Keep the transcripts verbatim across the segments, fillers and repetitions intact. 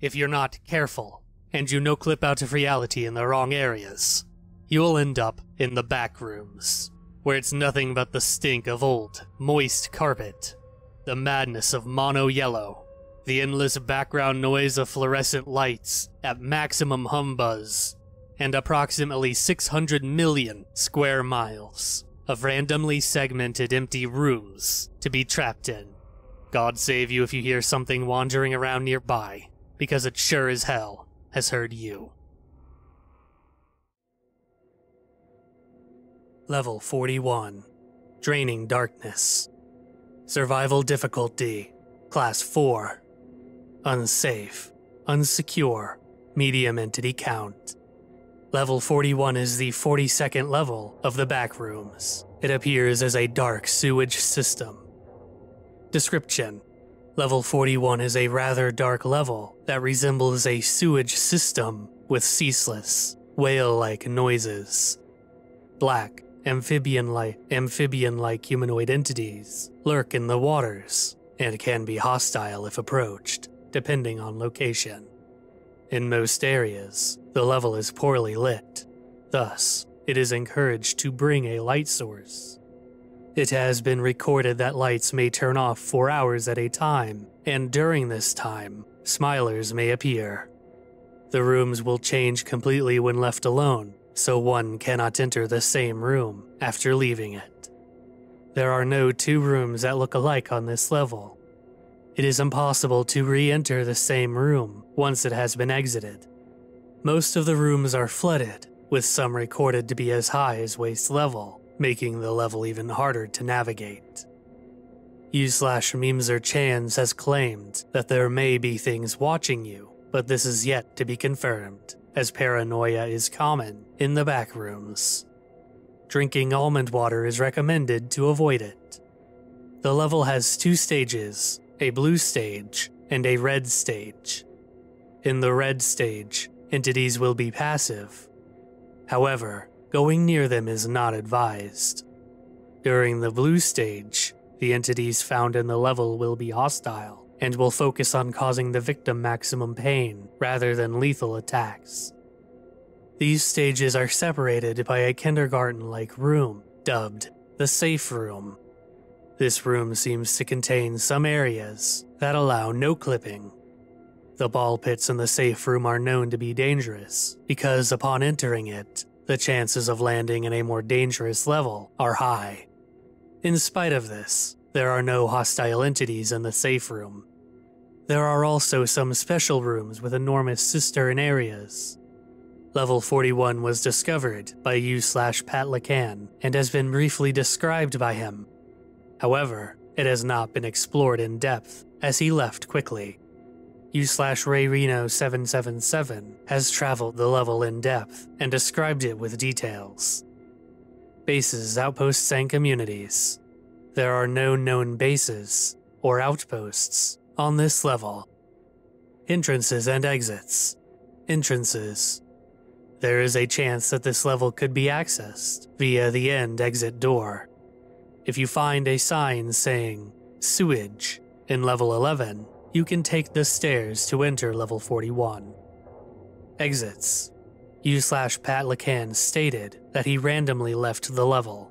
if you're not careful, and you no-clip out of reality in the wrong areas, you'll end up in the backrooms, where it's nothing but the stink of old, moist carpet, the madness of mono-yellow, the endless background noise of fluorescent lights at maximum humbuzz, and approximately six hundred million square miles of randomly segmented empty rooms to be trapped in. God save you if you hear something wandering around nearby, because it sure as hell has heard you. Level forty-one, Draining Darkness. Survival difficulty, class four. Unsafe, unsecure, medium entity count. Level forty-one is the forty-second level of the Backrooms. It appears as a dark sewage system. Description: Level forty-one is a rather dark level that resembles a sewage system with ceaseless, whale-like noises. Black, amphibian-like amphibian-like humanoid entities lurk in the waters and can be hostile if approached, depending on location. In most areas, the level is poorly lit, thus it is encouraged to bring a light source. It has been recorded that lights may turn off for hours at a time, and during this time, smilers may appear. The rooms will change completely when left alone, so one cannot enter the same room after leaving it. There are no two rooms that look alike on this level. It is impossible to re-enter the same room once it has been exited. Most of the rooms are flooded, with some recorded to be as high as waist level, making the level even harder to navigate. u slash Memezer Chanz has claimed that there may be things watching you, but this is yet to be confirmed, as paranoia is common in the Backrooms. Drinking almond water is recommended to avoid it. The level has two stages, a blue stage and a red stage. In the red stage, entities will be passive. However, going near them is not advised. During the blue stage, the entities found in the level will be hostile and will focus on causing the victim maximum pain rather than lethal attacks. These stages are separated by a kindergarten-like room dubbed the Safe Room. This room seems to contain some areas that allow no clipping. The ball pits in the Safe Room are known to be dangerous because upon entering it, the chances of landing in a more dangerous level are high. In spite of this, there are no hostile entities in the Safe Room. There are also some special rooms with enormous cistern areas. Level forty-one was discovered by u slash Patlichan and has been briefly described by him. However, it has not been explored in depth, as he left quickly. u slash Rey Reno seven seven seven has traveled the level in depth and described it with details. Bases, outposts, and communities. There are no known bases or outposts on this level. Entrances and exits. Entrances. There is a chance that this level could be accessed via the end exit door. If you find a sign saying sewage in level eleven, you can take the stairs to enter level forty-one. Exits. u slash Patlichan stated that he randomly left the level.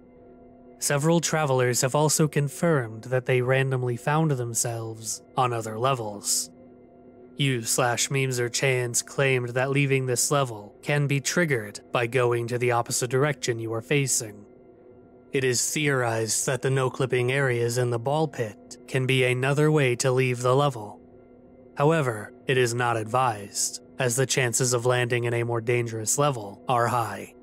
Several travelers have also confirmed that they randomly found themselves on other levels. u slash Memezer Chanz claimed that leaving this level can be triggered by going to the opposite direction you are facing. It is theorized that the no-clipping areas in the ball pit can be another way to leave the level. However, it is not advised, as the chances of landing in a more dangerous level are high.